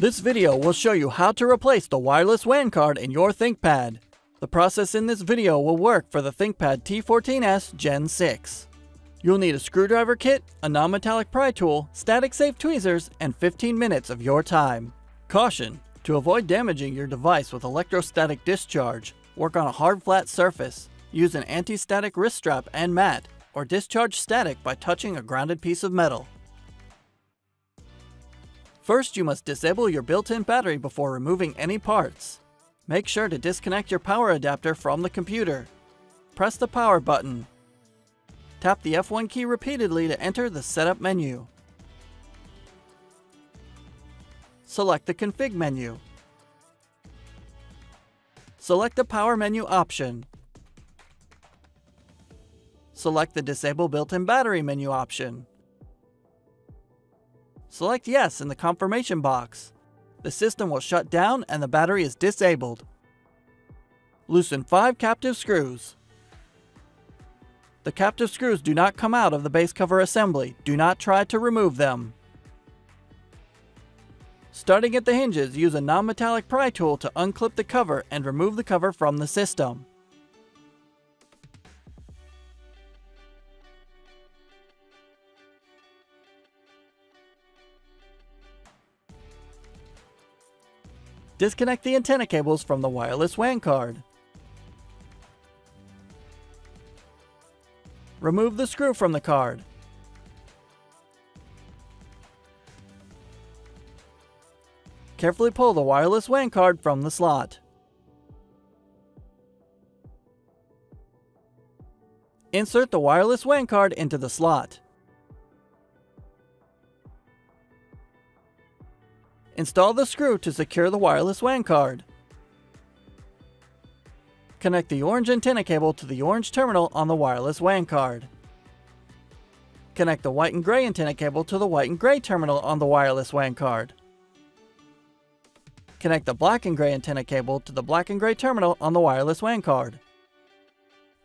This video will show you how to replace the wireless WAN card in your ThinkPad. The process in this video will work for the ThinkPad T14s Gen 6. You'll need a screwdriver kit, a non-metallic pry tool, static-safe tweezers, and 15 minutes of your time. Caution: to avoid damaging your device with electrostatic discharge, work on a hard flat surface, use an anti-static wrist strap and mat, or discharge static by touching a grounded piece of metal. First, you must disable your built-in battery before removing any parts. Make sure to disconnect your power adapter from the computer. Press the power button. Tap the F1 key repeatedly to enter the setup menu. Select the config menu. Select the power menu option. Select the disable built-in battery menu option. Select Yes in the confirmation box. The system will shut down and the battery is disabled. Loosen 5 captive screws. The captive screws do not come out of the base cover assembly. Do not try to remove them. Starting at the hinges, use a non-metallic pry tool to unclip the cover and remove the cover from the system. Disconnect the antenna cables from the wireless WAN card. Remove the screw from the card. Carefully pull the wireless WAN card from the slot. Insert the wireless WAN card into the slot. Install the screw to secure the wireless WAN card. Connect the orange antenna cable to the orange terminal on the wireless WAN card. Connect the white and gray antenna cable to the white and gray terminal on the wireless WAN card. Connect the black and gray antenna cable to the black and gray terminal on the wireless WAN card.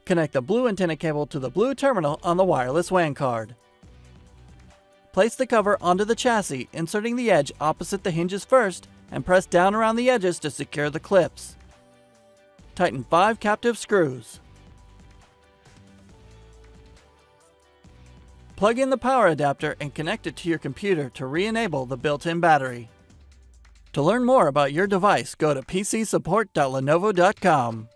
Connect the blue antenna cable to the blue terminal on the wireless WAN card. Place the cover onto the chassis, inserting the edge opposite the hinges first, and press down around the edges to secure the clips. Tighten 5 captive screws. Plug in the power adapter and connect it to your computer to re-enable the built-in battery. To learn more about your device, go to pcsupport.lenovo.com.